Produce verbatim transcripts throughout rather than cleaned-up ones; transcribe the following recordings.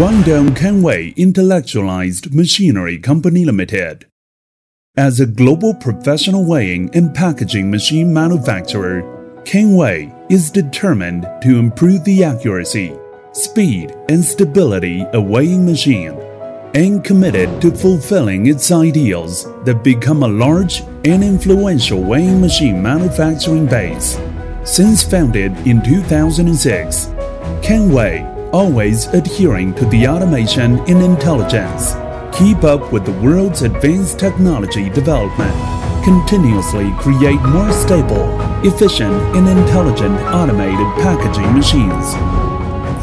Guangdong Kenwei Intellectualized Machinery Company Limited. As a global professional weighing and packaging machine manufacturer, Kenwei is determined to improve the accuracy, speed, and stability of weighing machine, and committed to fulfilling its ideals that become a large and influential weighing machine manufacturing base. Since founded in two thousand six, Kenwei, always adhering to the automation and intelligence, keep up with the world's advanced technology development, continuously create more stable, efficient, and intelligent automated packaging machines.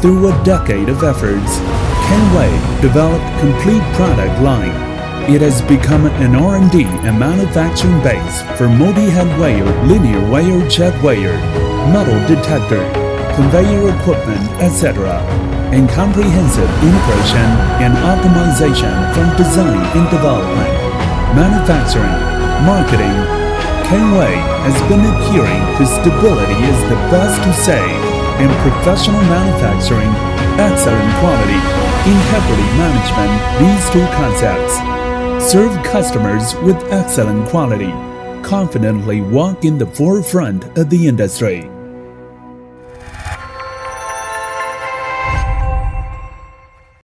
Through a decade of efforts, Kenwei developed a complete product line. It has become an R and D and manufacturing base for multihead weigher, linear weighers, check weighers, metal detector, conveyor equipment, et cetera, and comprehensive integration and optimization from design and development, manufacturing, marketing. Kenwei has been adhering to stability as the best to save in professional manufacturing, excellent quality, integrity management. These two concepts serve customers with excellent quality, confidently walk in the forefront of the industry.